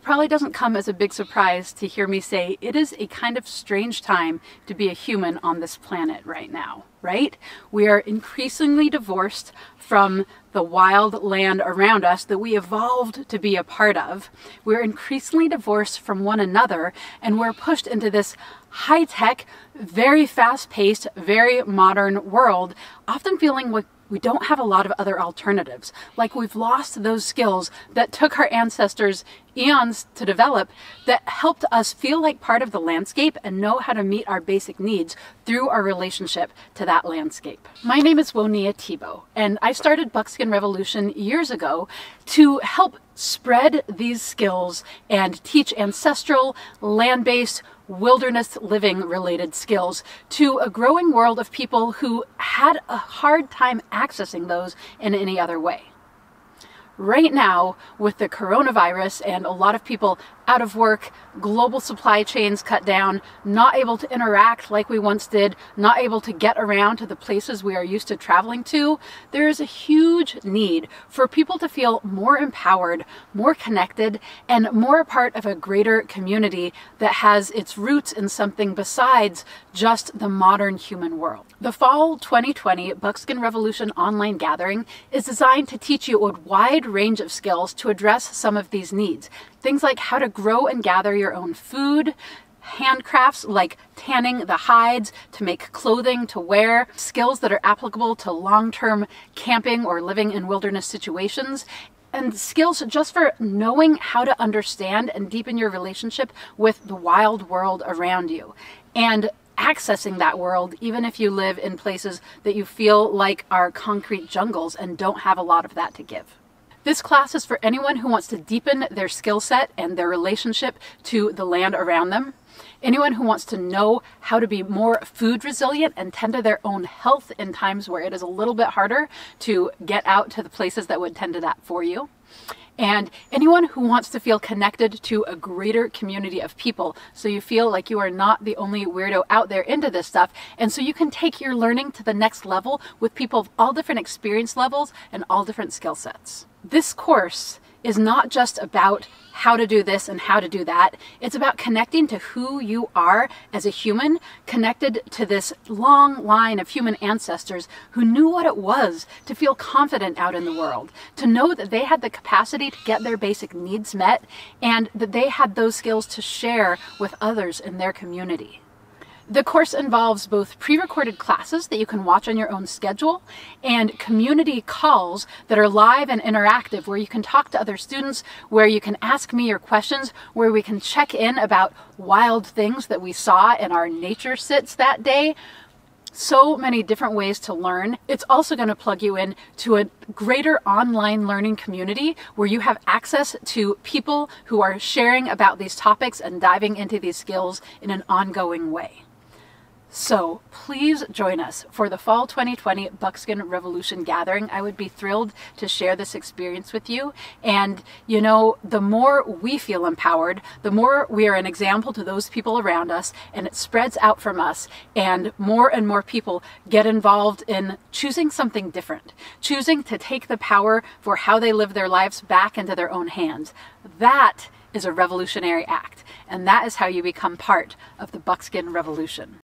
It probably doesn't come as a big surprise to hear me say it is a kind of strange time to be a human on this planet right now, right? We are increasingly divorced from the wild land around us that we evolved to be a part of. We're increasingly divorced from one another, and we're pushed into this high-tech, very fast-paced, very modern world, often feeling like we don't have a lot of other alternatives, like we've lost those skills that took our ancestors eons to develop that helped us feel like part of the landscape and know how to meet our basic needs through our relationship to that landscape. My name is Wonia Thibault, and I started Buckskin Revolution years ago to help spread these skills and teach ancestral, land-based, wilderness living related skills to a growing world of people who had a hard time accessing those in any other way. Right now, with the coronavirus and a lot of people out of work, global supply chains cut down, not able to interact like we once did, not able to get around to the places we are used to traveling to, there is a huge need for people to feel more empowered, more connected, and more a part of a greater community that has its roots in something besides just the modern human world. The Fall 2020 Buckskin Revolution online gathering is designed to teach you a wide range of skills to address some of these needs. Things like how to grow and gather your own food, handcrafts like tanning the hides to make clothing to wear, skills that are applicable to long-term camping or living in wilderness situations, and skills just for knowing how to understand and deepen your relationship with the wild world around you. And accessing that world, even if you live in places that you feel like are concrete jungles and don't have a lot of that to give. This class is for anyone who wants to deepen their skill set and their relationship to the land around them. Anyone who wants to know how to be more food resilient and tend to their own health in times where it is a little bit harder to get out to the places that would tend to that for you. And anyone who wants to feel connected to a greater community of people, so you feel like you are not the only weirdo out there into this stuff, and so you can take your learning to the next level with people of all different experience levels and all different skill sets. This course is not just about how to do this and how to do that. It's about connecting to who you are as a human, connected to this long line of human ancestors who knew what it was to feel confident out in the world, to know that they had the capacity to get their basic needs met, and that they had those skills to share with others in their community. The course involves both pre-recorded classes that you can watch on your own schedule and community calls that are live and interactive, where you can talk to other students, where you can ask me your questions, where we can check in about wild things that we saw in our nature sits that day. So many different ways to learn. It's also going to plug you in to a greater online learning community where you have access to people who are sharing about these topics and diving into these skills in an ongoing way. So please join us for the Fall 2020 Buckskin Revolution Gathering. I would be thrilled to share this experience with you. And you know, the more we feel empowered, the more we are an example to those people around us, and it spreads out from us, and more people get involved in choosing something different, choosing to take the power for how they live their lives back into their own hands. That is a revolutionary act, and that is how you become part of the Buckskin Revolution.